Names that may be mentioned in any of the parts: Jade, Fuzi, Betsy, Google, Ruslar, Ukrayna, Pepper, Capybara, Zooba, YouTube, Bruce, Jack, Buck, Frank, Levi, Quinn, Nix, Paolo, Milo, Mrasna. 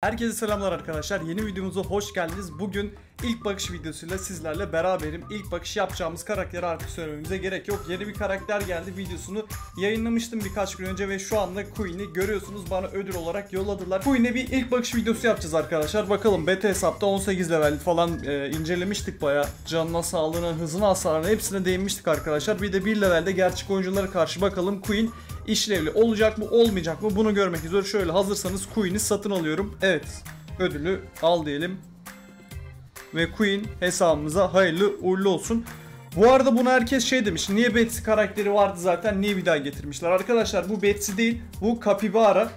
Herkese selamlar arkadaşlar, yeni videomuza hoş geldiniz. Bugün ilk bakış videosuyla sizlerle beraberim. İlk bakış yapacağımız karakteri artık söylememize gerek yok. Yeni bir karakter geldi, videosunu yayınlamıştım birkaç gün önce ve şu anda Quinn'i görüyorsunuz, bana ödül olarak yolladılar. Quinn'e bir ilk bakış videosu yapacağız arkadaşlar. Bakalım, beta hesapta 18 level falan incelemiştik, baya canına, sağlığına, hızına, hasarına hepsine değinmiştik arkadaşlar. Bir de 1 levelde gerçek oyunculara karşı bakalım Quinn işlevli olacak mı olmayacak mı, bunu görmek üzere. Şöyle, hazırsanız Quinn'i satın alıyorum. Evet, ödülü al diyelim ve Quinn hesabımıza hayırlı uğurlu olsun. Bu arada bunu herkes şey demiş, niye Betsy karakteri vardı zaten, niye bir daha getirmişler? Arkadaşlar, bu Betsy değil, bu Capybara.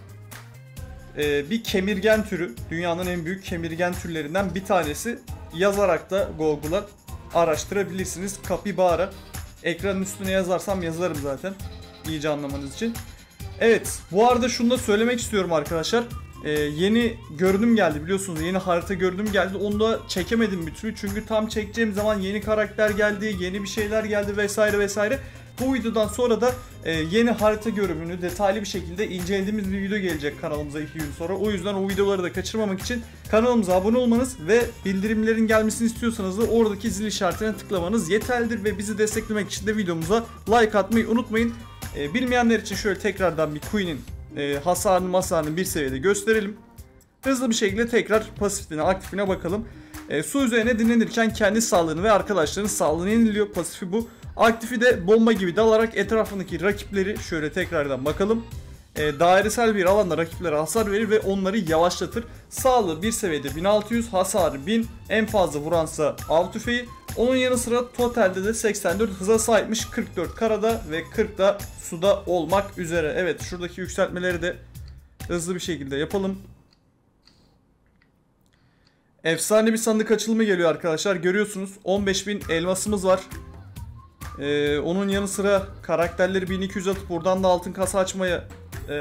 Bir kemirgen türü, dünyanın en büyük kemirgen türlerinden bir tanesi. Yazarak da Google'a araştırabilirsiniz Capybara. Ekranın üstüne yazarsam yazarım zaten, iyice anlamanız için. Evet, bu arada şunu da söylemek istiyorum arkadaşlar. Yeni görünüm geldi biliyorsunuz, yeni harita görünüm geldi. Onu da çekemedim bir türlü, çünkü tam çekeceğim zaman yeni karakter geldi, yeni bir şeyler geldi vesaire vesaire. Bu videodan sonra da yeni harita görünümünü detaylı bir şekilde incelediğimiz bir video gelecek kanalımıza 2 gün sonra. O yüzden o videoları da kaçırmamak için kanalımıza abone olmanız ve bildirimlerin gelmesini istiyorsanız da oradaki zil işaretine tıklamanız yeterlidir. Ve bizi desteklemek için de videomuza like atmayı unutmayın. Bilmeyenler için şöyle tekrardan bir Quinn'in hasarını masarını bir seviyede gösterelim. Hızlı bir şekilde tekrar pasifine aktifine bakalım. Su üzerine dinlenirken kendi sağlığını ve arkadaşlarının sağlığını yeniliyor. Pasifi bu. Aktifi de bomba gibi dalarak etrafındaki rakipleri şöyle tekrardan bakalım. Dairesel bir alanda rakiplere hasar verir ve onları yavaşlatır. Sağlığı bir seviyede 1600, hasarı 1000, en fazla vuransa av tüfeği. Onun yanı sıra totalde de 84 hıza sahipmiş, 44 karada ve 40 da suda olmak üzere. Evet, şuradaki yükseltmeleri de hızlı bir şekilde yapalım. Efsane bir sandık açılımı geliyor arkadaşlar, görüyorsunuz 15.000 elmasımız var. Onun yanı sıra karakterleri 1200 atıp buradan da altın kasa açmaya,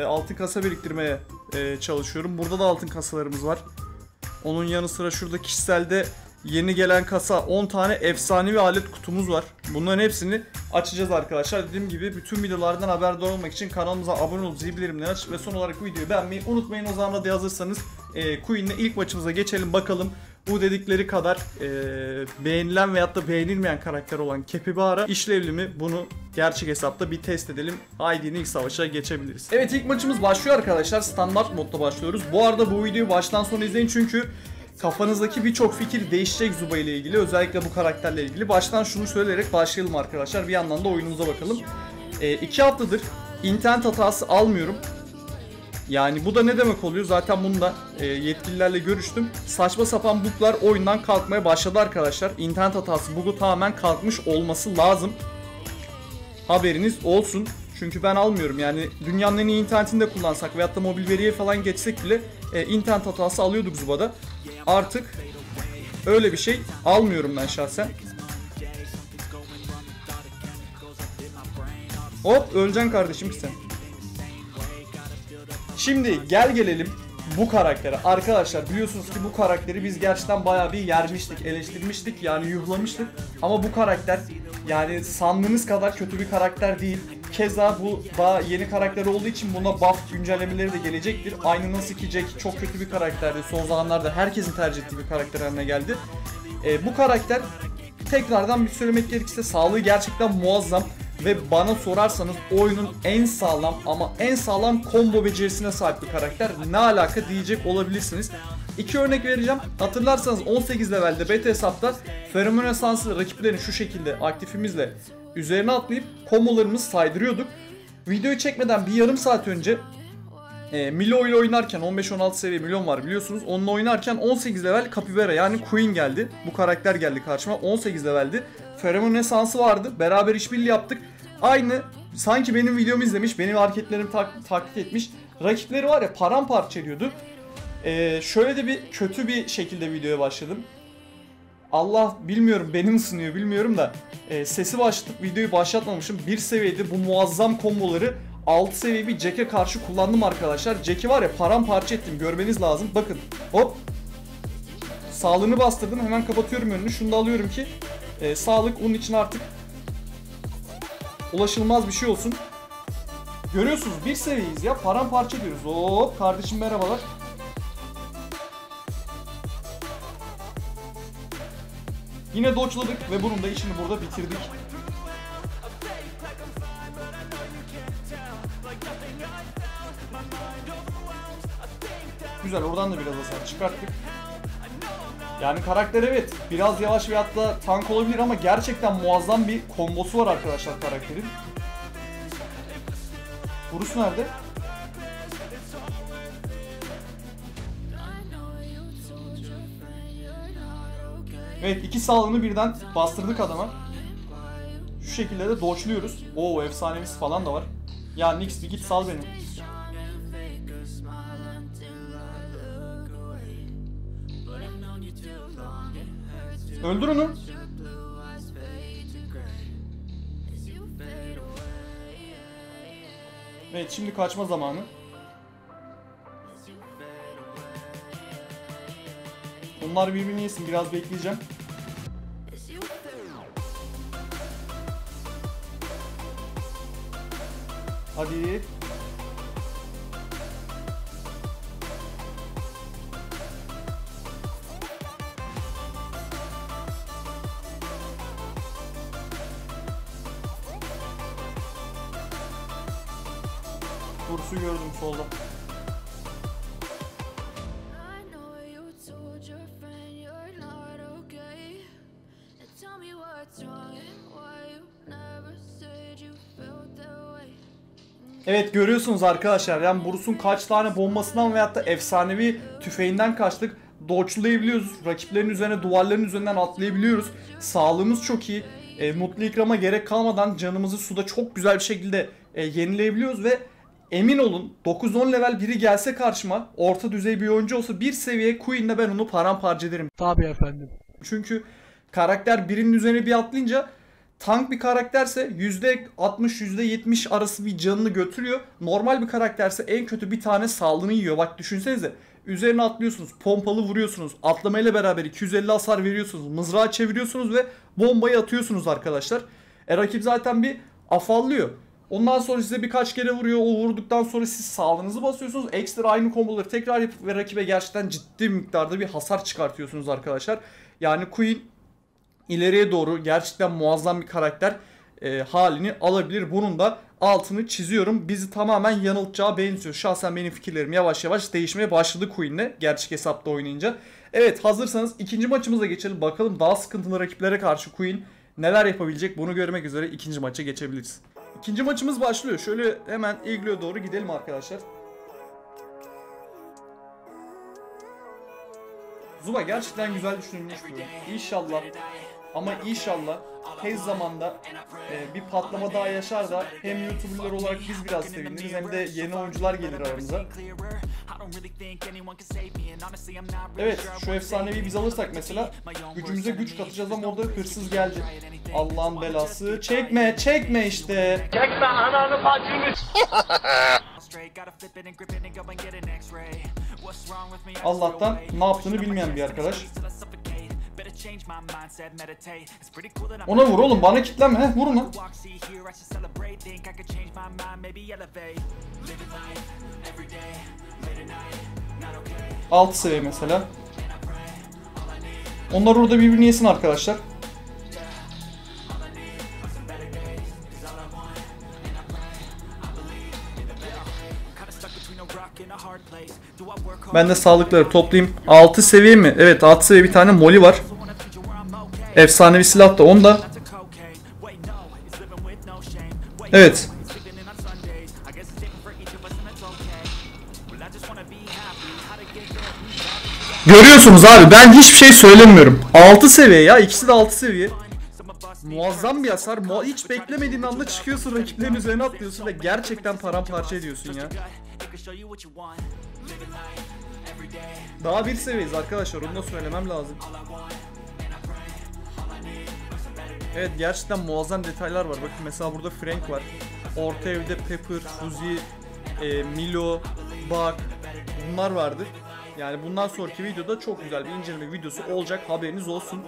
altın kasa biriktirmeye çalışıyorum. Burada da altın kasalarımız var. Onun yanı sıra şurada kişiselde yeni gelen kasa 10 tane efsanevi alet kutumuz var. Bunların hepsini açacağız arkadaşlar. Dediğim gibi bütün videolardan haberdar olmak için kanalımıza abone olup zil bildirimleri aç ve son olarak videoyu beğenmeyi unutmayın. O zaman da hazırsanız Quinn'le ilk maçımıza geçelim. Bakalım bu dedikleri kadar beğenilen veyahut da beğenilmeyen karakter olan Capybara işlevli mi? Bunu gerçek hesapta bir test edelim. Haydi ilk savaşa geçebiliriz. Evet, ilk maçımız başlıyor arkadaşlar. Standart modda başlıyoruz. Bu arada bu videoyu baştan sona izleyin çünkü kafanızdaki birçok fikir değişecek Zooba ile ilgili, özellikle bu karakterle ilgili. Baştan şunu söyleyerek başlayalım arkadaşlar, bir yandan da oyunumuza bakalım. 2 haftadır internet hatası almıyorum. Yani bu da ne demek oluyor? Zaten bunu da yetkililerle görüştüm. Saçma sapan buglar oyundan kalkmaya başladı arkadaşlar. İnternet hatası bugu tamamen kalkmış olması lazım, haberiniz olsun. Çünkü ben almıyorum, yani dünyanın en iyi internetini de kullansak veyahut da mobil veriye falan geçsek bile internet hatası alıyorduk Zooba'da. Artık öyle bir şey almıyorum ben şahsen. Hop, öleceksin kardeşim sen. Şimdi gel gelelim bu karaktere. Arkadaşlar, biliyorsunuz ki bu karakteri biz gerçekten bayağı bir yermiştik, eleştirmiştik, yani yuhlamıştık. Ama bu karakter yani sandığınız kadar kötü bir karakter değil. Keza bu daha yeni karakter olduğu için buna buff güncellemeleri de gelecektir. Aynı nasıl ki Jack çok kötü bir karakterdi, son zamanlarda herkesin tercih ettiği bir karakter haline geldi. Bu karakter tekrardan bir söylemek gerekirse sağlığı gerçekten muazzam ve bana sorarsanız oyunun en sağlam ama en sağlam combo becerisine sahip bir karakter. Ne alaka diyecek olabilirsiniz. 2 örnek vereceğim. Hatırlarsanız 18 levelde beta hesapta feromen esanslı rakiplerini şu şekilde aktifimizle üzerine atlayıp kombolarımızı saydırıyorduk. Videoyu çekmeden bir yarım saat önce Milo ile oynarken, 15-16 seviye Milo'm var biliyorsunuz, onunla oynarken 18 level Capybara yani Quinn geldi. Bu karakter geldi karşıma, 18 leveldi. Feromen esansı vardı, beraber işbirliği yaptık. Aynı sanki benim videomu izlemiş, benim hareketlerimi taklit etmiş. Rakipleri var ya, paramparça ediyordu. Şöyle de bir kötü bir şekilde videoya başladım. Allah bilmiyorum, benim ısınıyor bilmiyorum da sesi başlatıp videoyu başlatmamışım. Bir seviyede bu muazzam komboları 6 seviye bir Jack'e karşı kullandım arkadaşlar. Jack'i var ya paramparça ettim, görmeniz lazım. Bakın, hop, sağlığını bastırdım, hemen kapatıyorum önünü. Şunu da alıyorum ki sağlık onun için artık ulaşılmaz bir şey olsun. Görüyorsunuz, bir seviyeyiz ya, paramparça ediyoruz. Hop kardeşim, merhabalar. Yine dodge'ladık ve bunun da işini burada bitirdik. Güzel, oradan da biraz hasar çıkarttık. Yani karakter evet biraz yavaş ve hatta tank olabilir ama gerçekten muazzam bir kombosu var arkadaşlar karakterin. Bruce nerede? Evet, iki sağlığını birden bastırdık adama. Şu şekilde de dodge'luyoruz. Oo, efsanemiz falan da var. Ya Nix bir git sal beni. Öldür onu. Evet, şimdi kaçma zamanı. Bunlar birbirini yesin, biraz bekleyeceğim. Hadi. Kursu gördüm solda. Evet, görüyorsunuz arkadaşlar, yani Bruce'un kaç tane bombasından veyahut da efsanevi tüfeğinden kaçtık. Dodge'layabiliyoruz, rakiplerin üzerine, duvarların üzerinden atlayabiliyoruz. Sağlığımız çok iyi. Mutlu ikrama gerek kalmadan canımızı suda çok güzel bir şekilde yenileyebiliyoruz ve emin olun 9-10 level biri gelse karşıma, orta düzey bir oyuncu olsa bir seviye Queen'le ben onu paramparça ederim. Tabii efendim. Çünkü karakter birinin üzerine bir atlayınca, tank bir karakterse %60 %70 arası bir canını götürüyor. Normal bir karakterse en kötü bir tane sağlığını yiyor. Bak düşünsenize, üzerine atlıyorsunuz, pompalı vuruyorsunuz, atlamayla beraber 250 hasar veriyorsunuz, mızrağı çeviriyorsunuz ve bombayı atıyorsunuz arkadaşlar. Rakip zaten bir afallıyor. Ondan sonra size birkaç kere vuruyor. O vurduktan sonra siz sağlığınızı basıyorsunuz. Ekstra aynı komboları tekrar yapıp ve rakibe gerçekten ciddi miktarda bir hasar çıkartıyorsunuz arkadaşlar. Yani Queen ileriye doğru gerçekten muazzam bir karakter halini alabilir. Bunun da altını çiziyorum. Bizi tamamen yanıltacağı benziyor. Şahsen benim fikirlerim yavaş yavaş değişmeye başladı Queen'le gerçek hesapta oynayınca. Evet, hazırsanız ikinci maçımıza geçelim. Bakalım daha sıkıntılı rakiplere karşı Queen neler yapabilecek, bunu görmek üzere ikinci maça geçebiliriz. İkinci maçımız başlıyor. Şöyle hemen Iglo'ya doğru gidelim arkadaşlar. Zooba gerçekten güzel düşünülmüş bir oyun. İnşallah ama inşallah tez zamanda bir patlama daha yaşar da hem YouTuber'lar olarak biz biraz seviniriz hem de yeni oyuncular gelir aramıza. Evet, şu efsanevi biz alırsak mesela gücümüze güç katacağız ama orada hırsız geldi. Allah'ın belası. Çekme, çekme işte. Çekme ananı bacını. Allah'tan ne yaptığını bilmeyen bir arkadaş. Ona vur oğlum, bana kitlenme. Heh, vurun lan. Alt seviye mesela. Onlar orada birbirini yesin arkadaşlar. Ben de sağlıkları toplayayım. 6 seviye mi? Evet, 6 seviye bir tane moli var. Efsanevi silah da onda. Evet. Görüyorsunuz abi, ben hiçbir şey söylemiyorum. 6 seviye ya, ikisi de 6 seviye. Muazzam bir hasar. Hiç beklemediğin anda çıkıyorsun, rakiplerin üzerine atlıyorsun ve gerçekten paramparça ediyorsun ya. Daha bir seviyeyiz arkadaşlar, onu da söylemem lazım. Evet, gerçekten muazzam detaylar var. Bakın mesela burada Frank var. Orta evde Pepper, Fuzi, Milo, Buck, bunlar vardı. Yani bundan sonraki videoda çok güzel bir inceleme videosu olacak, haberiniz olsun.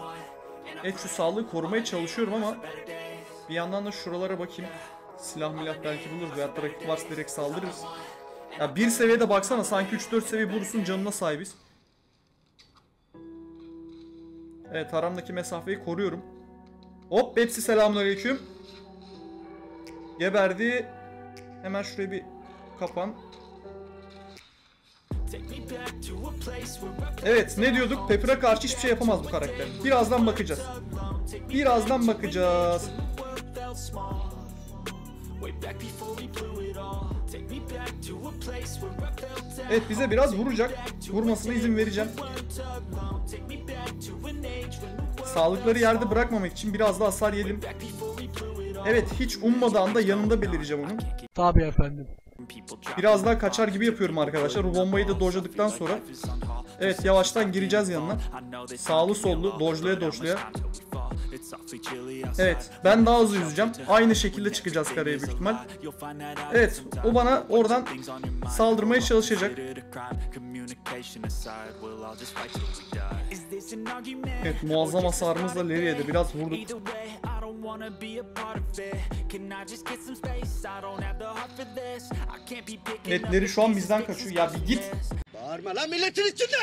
Evet, şu sağlığı korumaya çalışıyorum ama bir yandan da şuralara bakayım. Silah milah belki buluruz veyahut da rakip varsa direkt saldırırız. Ya bir seviyede baksana sanki 3-4 seviye Bruce'un canına sahibiz. Evet, aramdaki mesafeyi koruyorum. Hop, Betsy selamünaleyküm. Geberdi. Hemen şuraya bir kapan. Evet, ne diyorduk? Pepper'a karşı hiçbir şey yapamaz bu karakter. Birazdan bakacağız. Birazdan bakacağız. Evet, bize biraz vuracak. Vurmasına izin vereceğim. Sağlıkları yerde bırakmamak için biraz daha hasar yedim. Evet, hiç ummadan da yanında belirleyeceğim onu. Tabii efendim. Biraz daha kaçar gibi yapıyorum arkadaşlar. Bu bombayı da dojladıktan sonra. Evet, yavaştan gireceğiz yanına. Sağlı sollu dojlaya dojlaya. Evet, ben daha hızlı yüzeceğim. Aynı şekilde çıkacağız karaya büyük ihtimal. Evet, o bana oradan saldırmaya çalışacak. Evet, muazzam hasarımızla Levi'ye de biraz vurduk. Netleri şu an bizden kaçıyor. Ya bir git. Bağırma lan milletin içinde.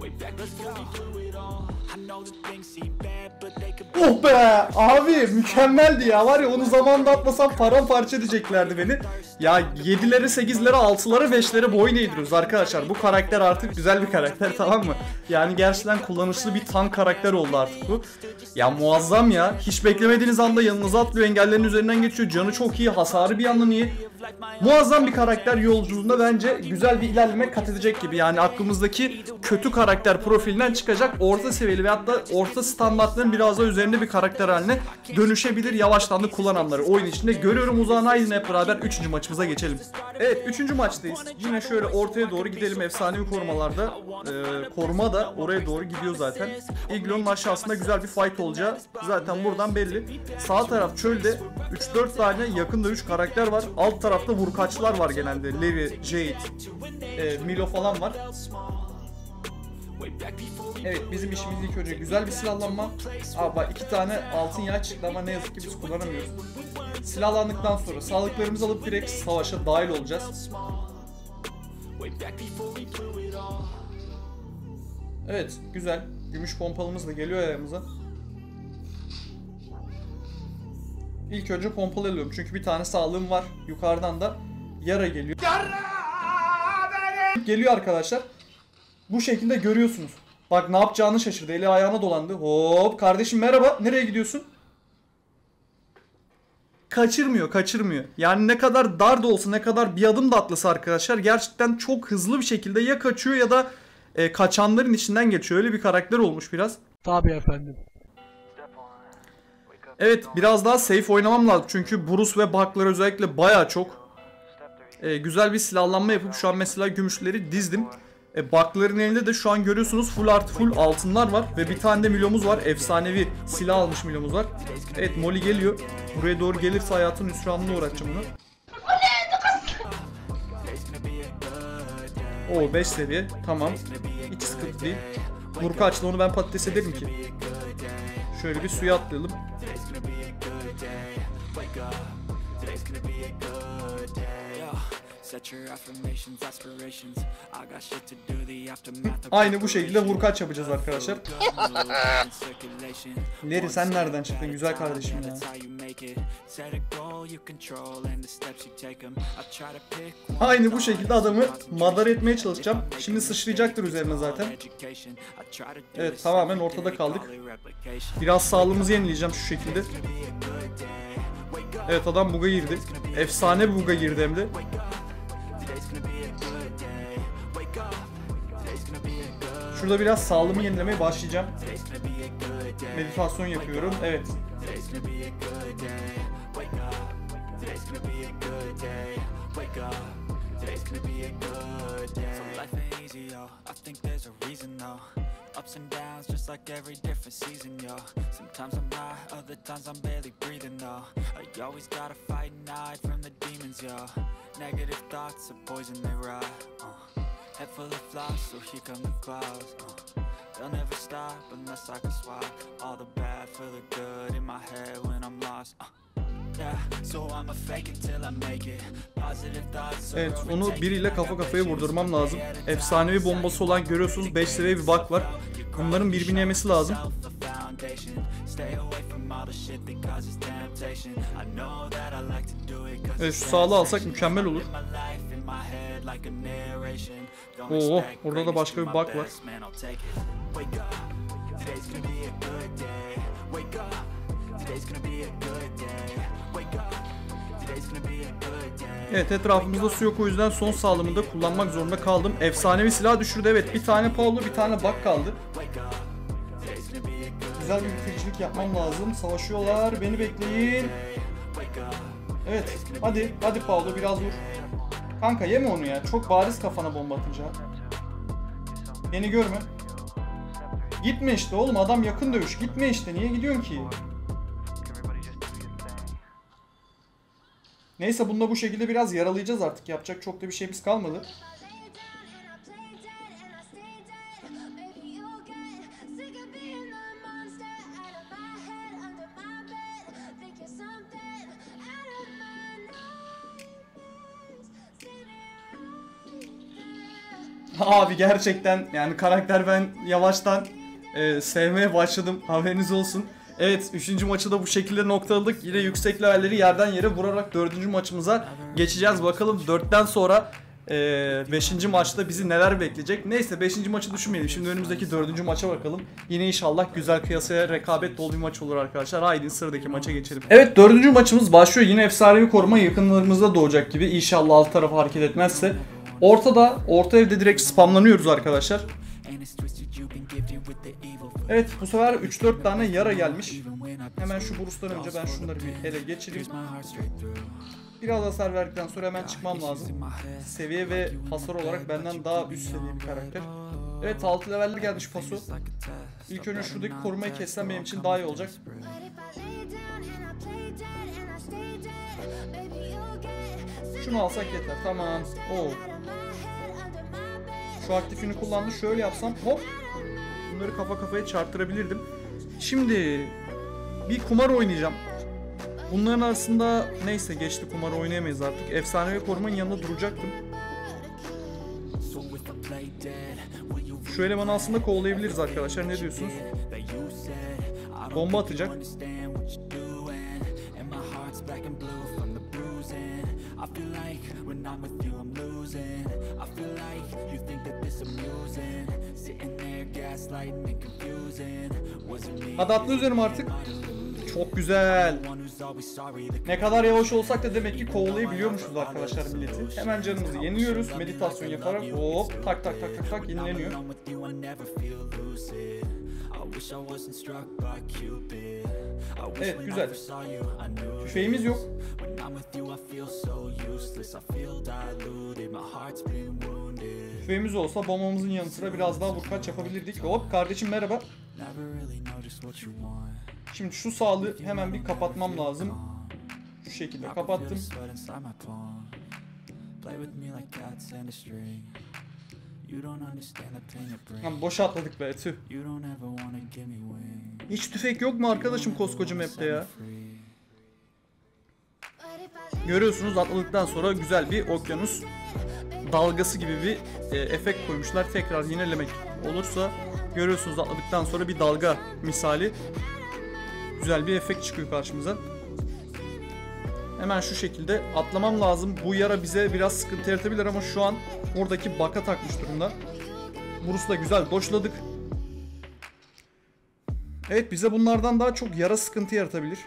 Way back before we blew it all. I know the things seem bad but they could. Oh be abi, mükemmeldi ya, var ya, onu zamanında atmasam paramparça edeceklerdi beni. Ya 7'lere 8'lere 6'lara 5'lere boyun eğdiriyoruz arkadaşlar. Bu karakter artık güzel bir karakter, tamam mı? Yani gerçekten kullanışlı bir tank karakter oldu artık bu. Ya muazzam ya. Hiç beklemediğiniz anda yanınıza atlıyor, engellerin üzerinden geçiyor. Canı çok iyi, hasarı bir yandan iyi. Muazzam bir karakter yolculuğunda bence güzel bir ilerleme kat edecek gibi. Yani aklımızdaki kötü karakter profilinden çıkacak, orta seviyeli ve hatta orta standartların biraz daha üzerinde bir karakter haline dönüşebilir yavaşlandı kullananları. Oyun içinde görüyorum. Uzağın aydın, hep beraber 3. maçımıza geçelim. Evet, 3. maçtayız. Yine şöyle ortaya doğru gidelim. Efsanevi korumalarda koruma da oraya doğru gidiyor zaten. İglon'un aşağısında güzel bir fight olacağı zaten buradan belli. Sağ taraf çölde 3-4 tane yakın dövüş karakter var. Alt tarafta vurkaçlar var genelde. Levi, Jade, Milo falan var. Evet, bizim işimiz ilk önce güzel bir silahlanma. Aa bak, 2 tane altın yay çıktı ama ne yazık ki biz kullanamıyoruz. Silahlandıktan sonra sağlıklarımızı alıp direkt savaşa dahil olacağız. Evet, güzel. Gümüş pompalımız da geliyor ayağımıza. İlk önce pompalı alıyorum çünkü bir tane sağlığım var. Yukarıdan da yara geliyor. Geliyor arkadaşlar. Bu şekilde görüyorsunuz. Bak ne yapacağını şaşırdı. Eli ayağına dolandı. Hop kardeşim merhaba. Nereye gidiyorsun? Kaçırmıyor, kaçırmıyor. Yani ne kadar dar da olsa, ne kadar bir adım da atlasa arkadaşlar, gerçekten çok hızlı bir şekilde ya kaçıyor ya da kaçanların içinden geçiyor. Öyle bir karakter olmuş biraz. Tabii efendim. Evet, biraz daha safe oynamam lazım. Çünkü Bruce ve Buck'lar özellikle baya çok. Güzel bir silahlanma yapıp şu an mesela gümüşleri dizdim. Buck'ların elinde de şu an görüyorsunuz full artı full altınlar var ve bir tane de Milo'muz var. Efsanevi silah almış Milo'muz var. Evet, Molly geliyor. Buraya doğru gelirse hayatın hüsranına uğratacağım bunu. O 5 seviye. Tamam. Hiç sıkıntı değil. Vurkaçla onu ben patates ederim ki. Şöyle bir suya atlayalım. Aynı bu şekilde vurkaç yapacağız arkadaşlar. Neri sen nereden çıktın güzel kardeşim ya? Aynı bu şekilde adamı madar etmeye çalışacağım. Şimdi sıçrayacaktır üzerine zaten. Evet, tamamen ortada kaldık. Biraz sağlığımızı yenileyeceğim şu şekilde. Evet, adam bug'a girdi. Efsane bug'a girdi hem de. Şurada biraz sağlığımı yenilemeye başlayacağım. Meditasyon yapıyorum. Evet. crazy, yo. I think there's a reason, though. Ups and downs, just like every different season, yo. Sometimes I'm high, other times I'm barely breathing, though. I always gotta fight and hide from the demons, yo. Negative thoughts are poison, they rot. Head full of flies, so here come the clouds. They'll never stop unless I can swap all the bad for the good in my head when I'm lost. Evet, onu biriyle kafa kafaya vurdurmam lazım. Efsanevi bombası olan görüyorsunuz 5 liraya bir Buck var. Bunların birbirini yemesi lazım. Evet, şu sağlığı alsak mükemmel olur. Oo, orada da başka bir Buck var. Evet, etrafımızda su yok, o yüzden son sağlığımda kullanmak zorunda kaldım. Efsanevi silah düşürdü, evet. Bir tane Paolo, bir tane Buck kaldı. Güzel bir bitiricilik yapmam lazım. Savaşıyorlar, beni bekleyin. Evet, hadi hadi Paolo, biraz vur. Kanka yeme onu ya, çok bariz kafana bomba atınca. Beni görme. Gitme işte oğlum, adam yakın dövüş, gitme işte, niye gidiyorsun ki? Neyse, bunu da bu şekilde biraz yaralayacağız artık. Yapacak çok da bir şeyimiz kalmadı. Abi gerçekten yani karakter ben yavaştan sevmeye başladım. Haberiniz olsun. Evet, 3. maçı da bu şekilde noktaladık. Yine yüksek levelleri yerden yere vurarak 4. maçımıza geçeceğiz. Bakalım 4'ten sonra 5. maçta bizi neler bekleyecek. Neyse, 5. maçı düşünmeyelim. Şimdi önümüzdeki 4. maça bakalım. Yine inşallah güzel, kıyasaya rekabet dolu bir maç olur arkadaşlar. Haydi sıradaki maça geçelim. Evet, 4. maçımız başlıyor. Yine efsanevi koruma yakınlarımızda doğacak gibi. İnşallah alt tarafı hareket etmezse. Orta evde direkt spamlanıyoruz arkadaşlar. Evet, bu sefer 3-4 tane yara gelmiş. Hemen şu Bruce'dan önce ben şunları bir ele geçireyim. Biraz hasar verdikten sonra hemen çıkmam lazım. Seviye ve hasar olarak benden daha üst seviye bir karakter. Evet, 6 leveller gelmiş paso. İlk önce şuradaki korumayı kessem benim için daha iyi olacak. Şunu alsak yeter, tamam. Oo. Şu aktifini kullandı, şöyle yapsam hop. Bunları kafa kafaya çarptırabilirdim. Şimdi bir kumar oynayacağım. Bunların arasında neyse, geçti, kumar oynayamayız artık. Efsanevi korumanın yanında duracaktım. Şu elemanı aslında kovalayabiliriz arkadaşlar, ne diyorsunuz? Bomba atacak. Hadi atla üzerim artık. Çok güzel. Ne kadar yavaş olsak da demek ki kovalayabiliyormuşuz arkadaşlar milleti. Hemen canımızı yeniliyoruz. Meditasyon yaparak hop tak tak tak tak tak yenileniyor. Evet, güzel. Tüfeğimiz yok. Tüfeğimiz olsa bombamızın yanı sıra biraz daha vurkaç yapabilirdik. Hop kardeşim, merhaba. Şimdi şu sağlığı hemen bir kapatmam lazım. Şu şekilde kapattım. Lan boş atladık be, tüh. Hiç tüfek yok mu arkadaşım koskoca map'te ya? Görüyorsunuz, atladıktan sonra güzel bir okyanus dalgası gibi bir efekt koymuşlar. Tekrar yenilemek olursa görüyorsunuz, atladıktan sonra bir dalga misali güzel bir efekt çıkıyor karşımıza. Hemen şu şekilde atlamam lazım. Bu yara bize biraz sıkıntı yaratabilir ama şu an oradaki Buck'a takmış durumda. Bruce'u da güzel doşladık. Evet, bize bunlardan daha çok yara sıkıntı yaratabilir.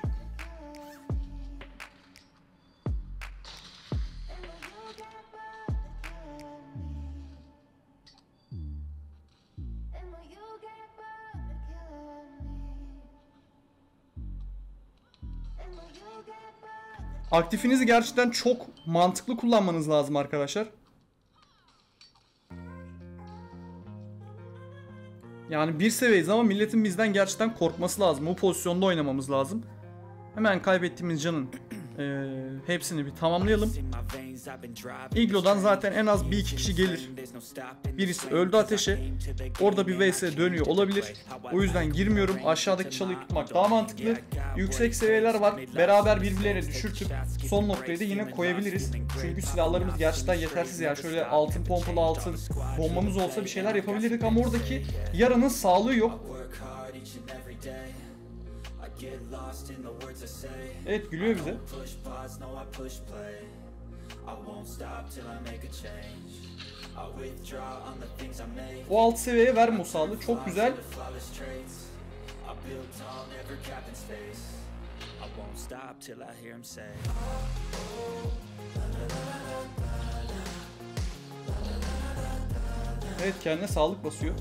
Aktifinizi gerçekten çok mantıklı kullanmanız lazım arkadaşlar. Yani bir seviyeyiz ama milletin bizden gerçekten korkması lazım. O pozisyonda oynamamız lazım. Hemen kaybettiğimiz canın hepsini bir tamamlayalım. İglo'dan zaten en az bir iki kişi gelir. Birisi öldü ateşe. Orada bir vs dönüyor olabilir. O yüzden girmiyorum. Aşağıdaki çalıyı tutmak daha mantıklı. Yüksek seviyeler var. Beraber birbirlerine düşürtüp son noktayı da yine koyabiliriz. Çünkü silahlarımız gerçekten yetersiz ya. Yani şöyle altın pompalı altın bombamız olsa bir şeyler yapabilirdik ama oradaki yaranın sağlığı yok. Evet gülüyor bize. O alt seviyeye verme o sağlığı. Çok güzel. Evet kendine sağlık basıyor.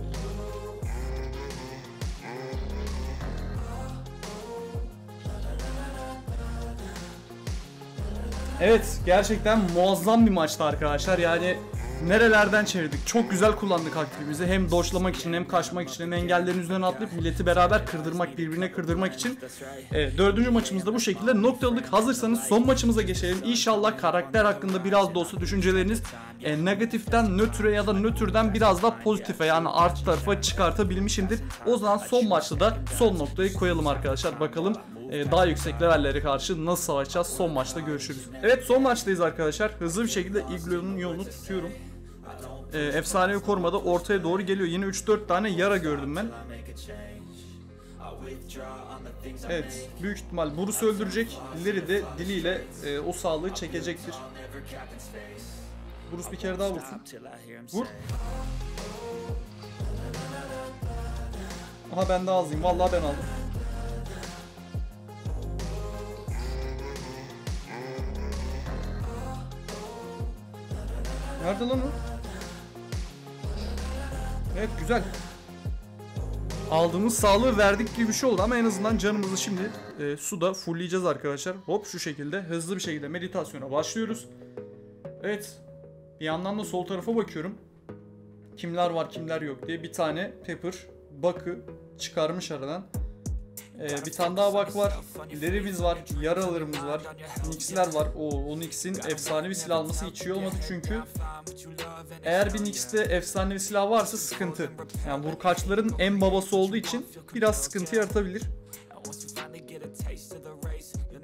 Evet gerçekten muazzam bir maçtı arkadaşlar. Yani nerelerden çevirdik. Çok güzel kullandık aktifimizi. Hem doçlamak için hem kaçmak için hem engellerin üzerine atlayıp milleti beraber kırdırmak, birbirine kırdırmak için. Evet, dördüncü maçımızda bu şekilde noktaladık. Hazırsanız son maçımıza geçelim. İnşallah karakter hakkında biraz da olsa düşünceleriniz negatiften nötre ya da nötrden biraz da pozitife yani artı tarafa çıkartabilmişimdir. O zaman son maçta da son noktayı koyalım arkadaşlar. Bakalım. Daha yüksek levellere karşı nasıl savaşacağız? Son maçta görüşürüz. Evet son maçtayız arkadaşlar. Hızlı bir şekilde Iglo'nun yolunu tutuyorum. Efsanevi korumada ortaya doğru geliyor. Yine 3-4 tane yara gördüm ben. Evet büyük ihtimal Bruce öldürecek. Leri de diliyle o sağlığı çekecektir. Bruce bir kere daha vursun. Vur. Aha ben de azlayayım. Vallahi ben aldım. Nerede lan o? Evet güzel. Aldığımız sağlığı verdik gibi bir şey oldu ama en azından canımızı şimdi suda fullleyeceğiz arkadaşlar. Hop şu şekilde hızlı bir şekilde meditasyona başlıyoruz. Evet bir yandan da sol tarafa bakıyorum. Kimler var kimler yok diye bir tane Pepper Buck'ı çıkarmış aradan. Bir tane daha Buck var, Lerimiz var, yaralarımız var, Nix'ler var. O Nix'in efsanevi silah alması hiç iyi olmadı çünkü eğer bir Nix'te efsanevi silah varsa sıkıntı. Yani vurkaçların en babası olduğu için biraz sıkıntı yaratabilir.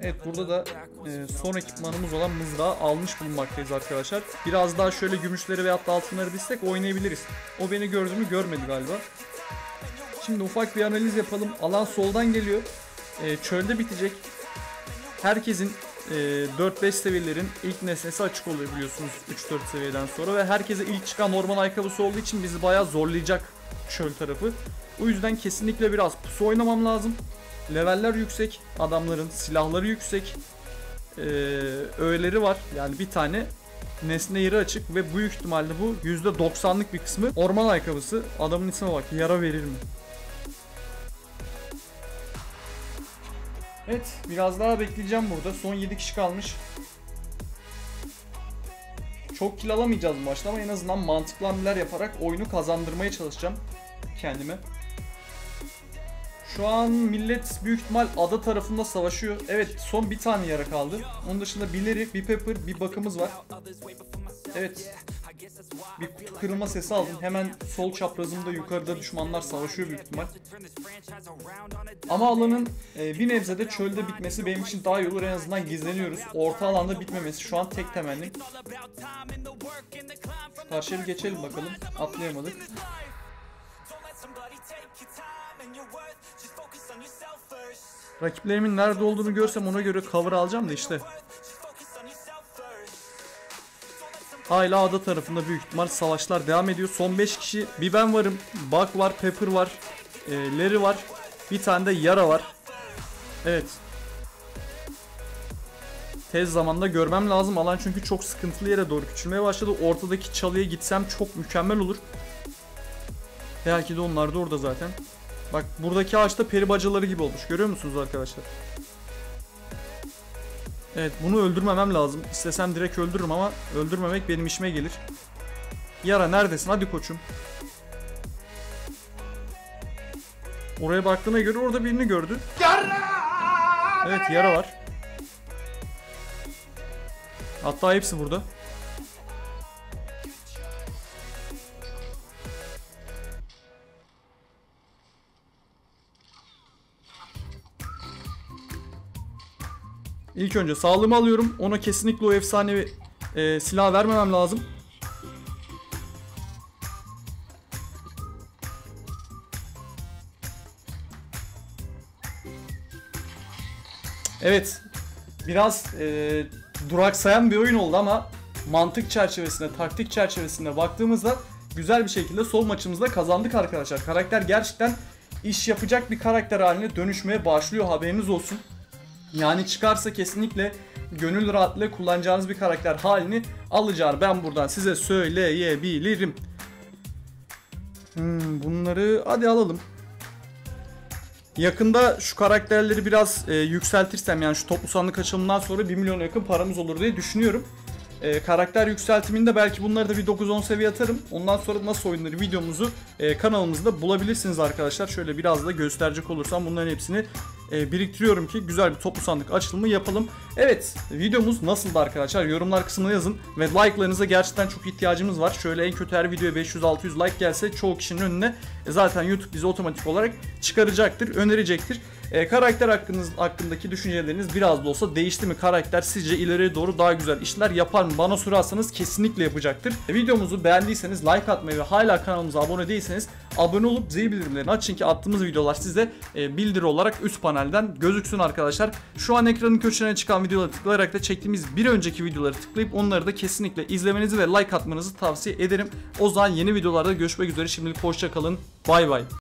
Evet burada da son ekipmanımız olan mızrağı almış bulunmaktayız arkadaşlar. Biraz daha şöyle gümüşleri veyahut da altınları bilsek oynayabiliriz. O beni gördü mü görmedi galiba. Şimdi ufak bir analiz yapalım. Alan soldan geliyor. Çölde bitecek. Herkesin 4-5 seviyelerin ilk nesnesi açık oluyor biliyorsunuz 3-4 seviyeden sonra. Ve herkese ilk çıkan orman ayakkabısı olduğu için bizi bayağı zorlayacak çöl tarafı. O yüzden kesinlikle biraz pusu oynamam lazım. Leveller yüksek. Adamların silahları yüksek. Öğeleri var. Yani bir tane nesne yeri açık ve büyük ihtimalle bu %90'lık bir kısmı orman ayakkabısı. Adamın ismine bak. Yara verir mi? Evet biraz daha bekleyeceğim burada. Son 7 kişi kalmış. Çok kill alamayacağız bu maçta ama en azından mantıklı hamleler yaparak oyunu kazandırmaya çalışacağım kendime. Şu an millet büyük ihtimal ada tarafında savaşıyor. Evet son bir tane yara kaldı. Onun dışında bir Larry, bir Pepper, bir Buck'ımız var. Evet bir kutu kırılma sesi aldım. Hemen sol çaprazımda yukarıda düşmanlar savaşıyor büyük ihtimal. Ama alanın bir nebzede çölde bitmesi benim için daha iyi olur. En azından gizleniyoruz. Orta alanda bitmemesi şu an tek temennim. Şu karşıya bir geçelim bakalım. Atlayamadık. Rakiplerimin nerede olduğunu görsem ona göre cover alacağım da işte. Hala ada tarafında büyük ihtimal savaşlar devam ediyor. Son 5 kişi. Bir ben varım. Buck var, Pepper var, Larry var. Bir tane de yara var. Evet. Tez zamanda görmem lazım. Alan çünkü çok sıkıntılı yere doğru küçülmeye başladı. Ortadaki çalıya gitsem çok mükemmel olur. Belki de onlar da orada zaten. Bak buradaki ağaçta peri bacaları gibi olmuş. Görüyor musunuz arkadaşlar? Evet bunu öldürmemem lazım. İstesem direkt öldürürüm ama öldürmemek benim işime gelir. Yara neredesin? Hadi koçum. Oraya baktığına göre orada birini gördü. Evet, yara var. Hatta hepsi burada. İlk önce sağlığımı alıyorum. Ona kesinlikle o efsanevi silah vermemem lazım. Evet, biraz duraksayan bir oyun oldu ama mantık çerçevesinde, taktik çerçevesinde baktığımızda güzel bir şekilde son maçımızda kazandık arkadaşlar. Karakter gerçekten iş yapacak bir karakter haline dönüşmeye başlıyor, haberiniz olsun. Yani çıkarsa kesinlikle gönül rahatlığıyla kullanacağınız bir karakter halini alacağını ben buradan size söyleyebilirim. Bunları hadi alalım. Yakında şu karakterleri biraz yükseltirsem, yani şu toplu sandık açılımından sonra 1 milyona yakın paramız olur diye düşünüyorum. Karakter yükseltiminde belki bunları da bir 9-10 seviye atarım. Ondan sonra nasıl oynanır videomuzu kanalımızda bulabilirsiniz arkadaşlar. Şöyle biraz da gösterecek olursam bunların hepsini biriktiriyorum ki güzel bir toplu sandık açılımı yapalım. Evet, videomuz nasıldı arkadaşlar? Yorumlar kısmına yazın ve like'larınıza gerçekten çok ihtiyacımız var. Şöyle en kötü her videoya 500-600 like gelse çoğu kişinin önüne zaten YouTube bizi otomatik olarak çıkaracaktır, önerecektir. Karakter hakkındaki düşünceleriniz biraz da olsa değişti mi? Karakter sizce ileriye doğru daha güzel işler yapar mı? Bana sorarsanız kesinlikle yapacaktır. Videomuzu beğendiyseniz like atmayı ve hala kanalımıza abone değilseniz abone olup zil bildirimlerini açın ki attığımız videolar size bildiri olarak üst panelden gözüksün arkadaşlar. Şu an ekranın köşelerine çıkan videoları tıklayarak da çektiğimiz bir önceki videoları tıklayıp onları da kesinlikle izlemenizi ve like atmanızı tavsiye ederim. O zaman yeni videolarda görüşmek üzere. Şimdilik hoşça kalın. Bay bay.